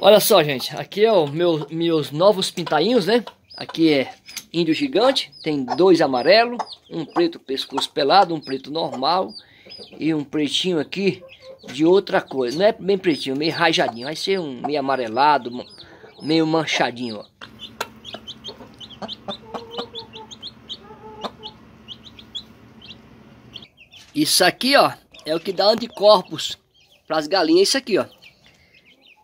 Olha só, gente, aqui é o meus novos pintainhos, né? Aqui é índio gigante, tem dois amarelos, um preto pescoço pelado, um preto normal e um pretinho aqui de outra coisa. Não é bem pretinho, meio rajadinho, vai ser um meio amarelado, meio manchadinho, ó. Isso aqui, ó, é o que dá anticorpos para as galinhas, isso aqui, ó.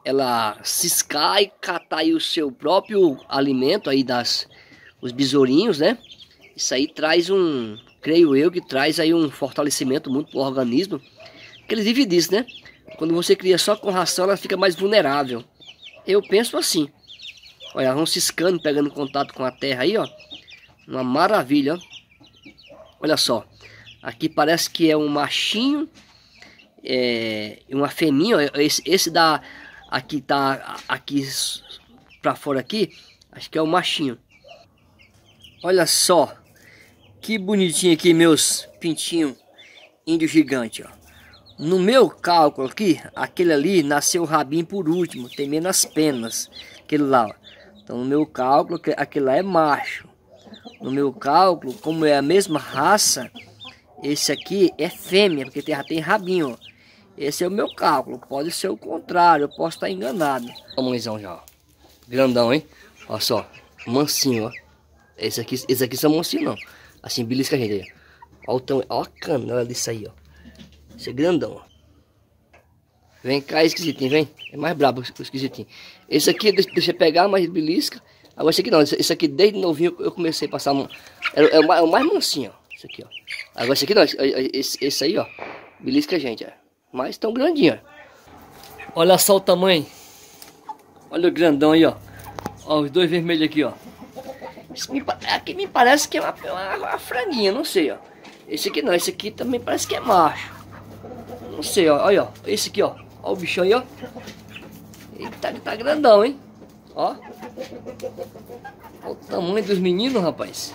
Ela ciscar e catar aí o seu próprio alimento aí os besourinhos, né? Isso aí traz creio eu que traz aí um fortalecimento muito pro organismo, que eles vivem disso, né? Quando você cria só com ração, ela fica mais vulnerável. Eu penso assim. Olha, vão ciscando, pegando contato com a terra aí, ó. Uma maravilha, ó. Olha só. Aqui parece que é um machinho e uma fêmea, ó. Esse da... Aqui tá, aqui pra fora aqui, acho que é o machinho. Olha só, que bonitinho aqui meus pintinhos índio gigante, ó. No meu cálculo aqui, aquele ali nasceu o rabinho por último, tem menos penas, aquele lá, ó. Então no meu cálculo, aquele lá é macho. No meu cálculo, como é a mesma raça, esse aqui é fêmea, porque já tem rabinho, ó. Esse é o meu cálculo, pode ser o contrário, eu posso estar enganado. Olha o mãezão já, ó. Grandão, hein? Olha só, mansinho, ó. Esse aqui são mansinho, não. Assim, belisca a gente aí, ó. Olha o tamanho, olha a canela disso aí, ó. Esse é grandão, ó. Vem cá, esquisitinho, vem. É mais brabo o esquisitinho. Esse aqui, deixa eu pegar, mas belisca. Agora esse aqui não, esse aqui desde novinho eu comecei a passar a mão. É o mais mansinho, ó. Esse aqui, ó. Agora esse aqui não, esse aí, ó. Belisca a gente, ó. Mas tão grandinho. Olha só o tamanho. Olha o grandão aí, ó. Ó os dois vermelhos aqui, ó. Esse aqui me parece que é uma franguinha, não sei, ó. Esse aqui não, esse aqui também parece que é macho. Não sei, ó. Olha, ó. Esse aqui, ó. Ó o bichão aí, ó. Ele tá grandão, hein? Ó. Olha o tamanho dos meninos, rapaz.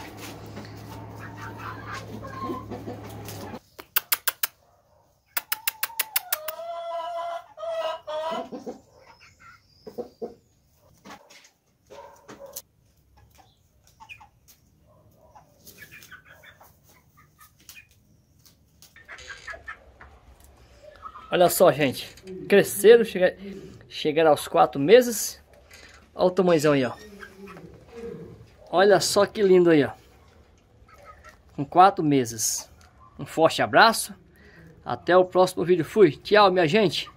Olha só, gente, cresceram, chegaram aos 4 meses. Olha o tamanhozão aí, ó. Olha só que lindo aí, ó. Com 4 meses. Um forte abraço. Até o próximo vídeo. Fui. Tchau, minha gente.